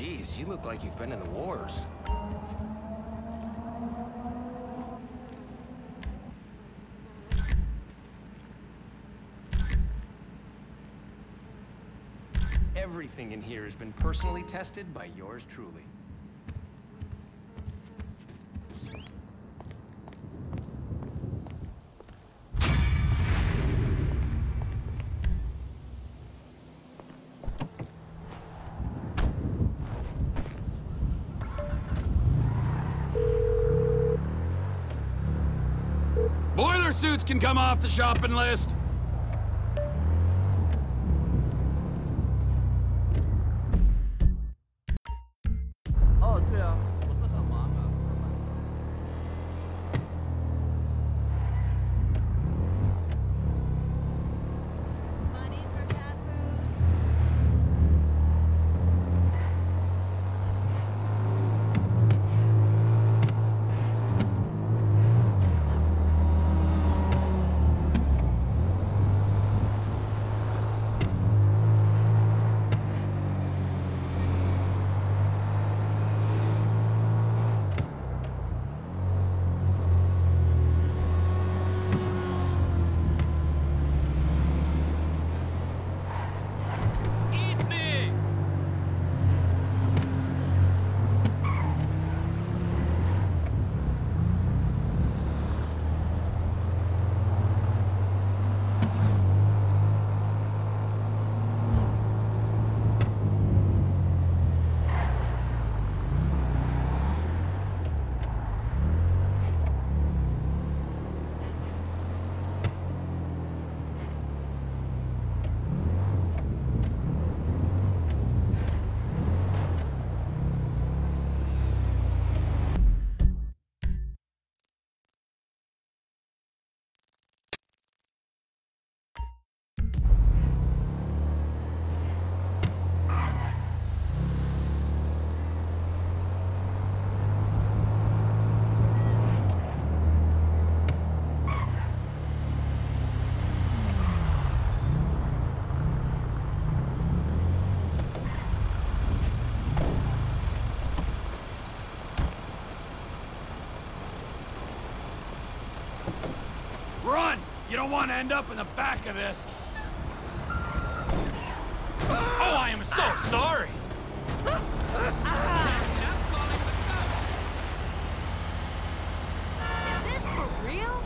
Jeez, you look like you've been in the wars. Everything in here has been personally tested by yours truly. Boiler suits can come off the shopping list. You don't want to end up in the back of this. Oh, I am so sorry. Is this for real?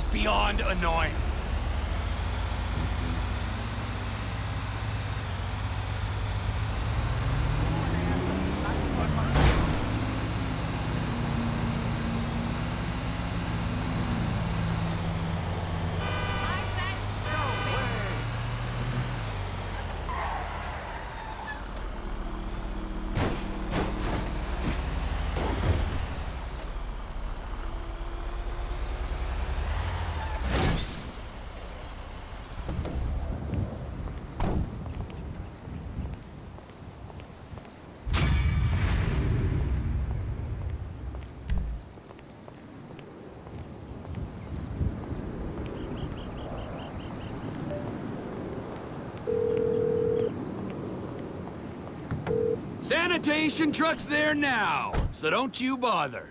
just beyond annoying. Sanitation truck's there now, so don't you bother.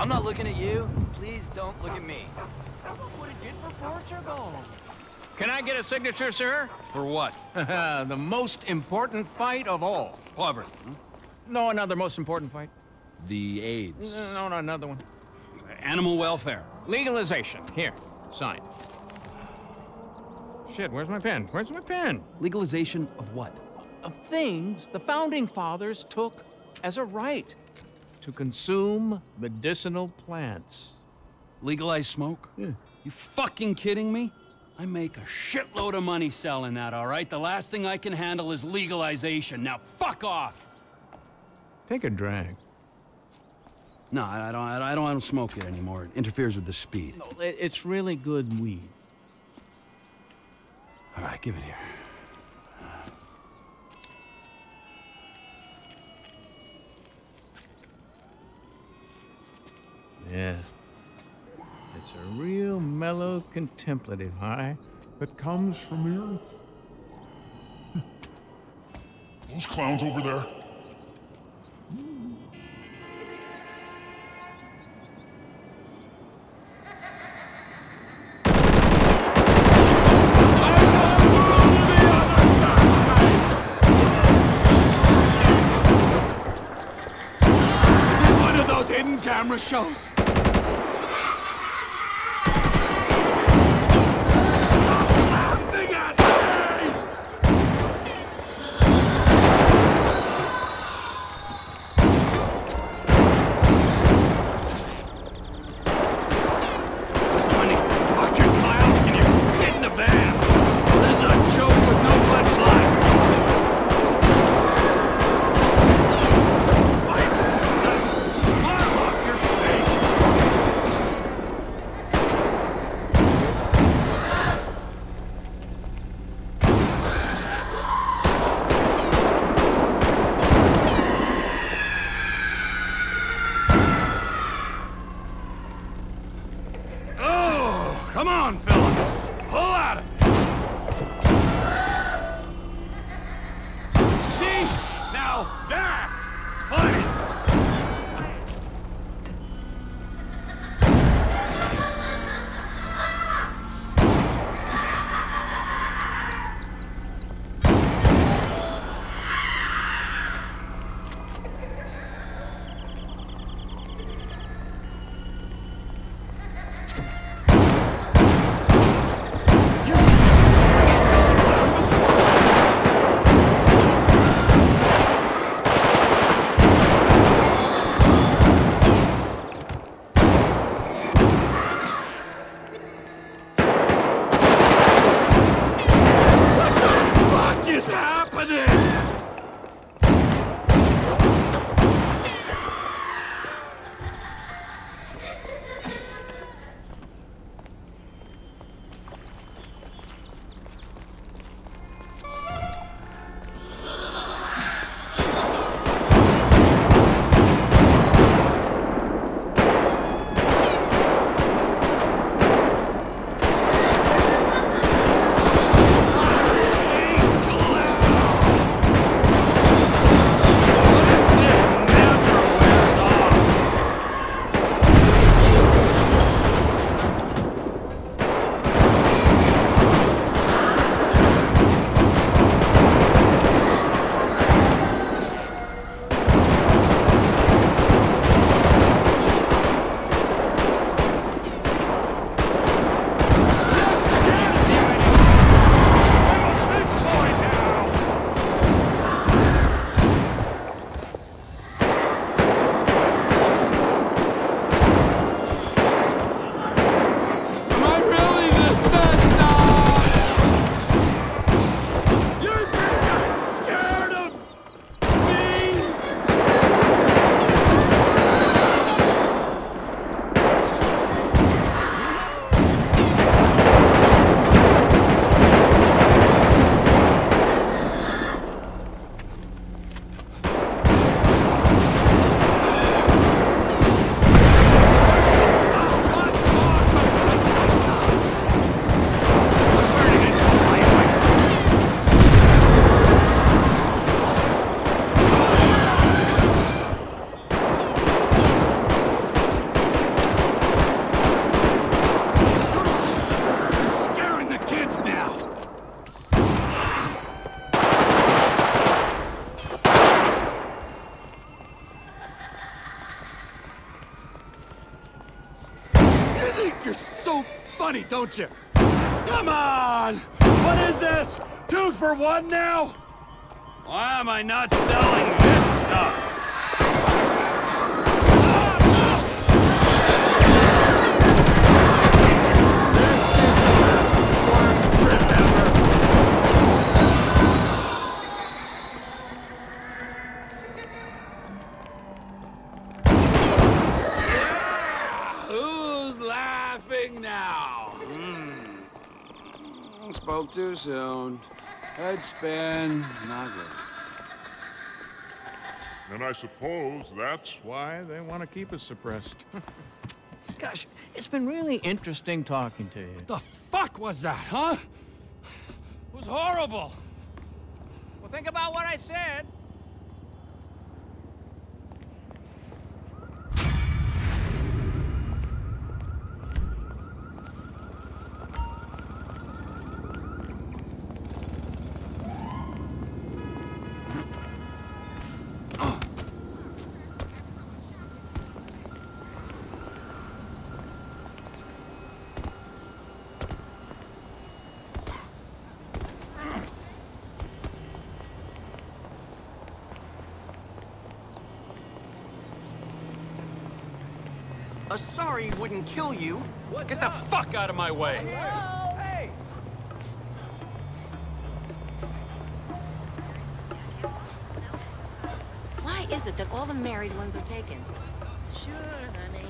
I'm not looking at you. Please don't look at me. Look what it did for Portugal. Can I get a signature, sir? For what? The most important fight of all. Poverty. No, another most important fight. The AIDS. No, another one. Animal welfare. Legalization. Here, sign. Shit, where's my pen? Where's my pen? Legalization of what? Of things the Founding Fathers took as a right. To consume medicinal plants. Legalize smoke? Yeah. You fucking kidding me? I make a shitload of money selling that, all right? The last thing I can handle is legalization. Now fuck off! Take a drag. No, I don't smoke it anymore. It interferes with the speed. No, it's really good weed. All right, give it here. Yeah, it's a real mellow, contemplative high that comes from here. Those clowns over there. Is this one of those hidden camera shows? Fucking clowns, can you get in the van? Scissor money, don't you? Come on! What is this? 2 for 1 now? Why am I not selling this stuff? Spoke too soon. Head spin, not good. And I suppose that's why they want to keep us suppressed. Gosh, it's been really interesting talking to you. What the fuck was that, huh? It was horrible. Well, think about what I said. Sorry wouldn't kill you. What's Get up? The fuck out of my way. Hello? Hey. Why is it that all the married ones are taken? Sure, honey.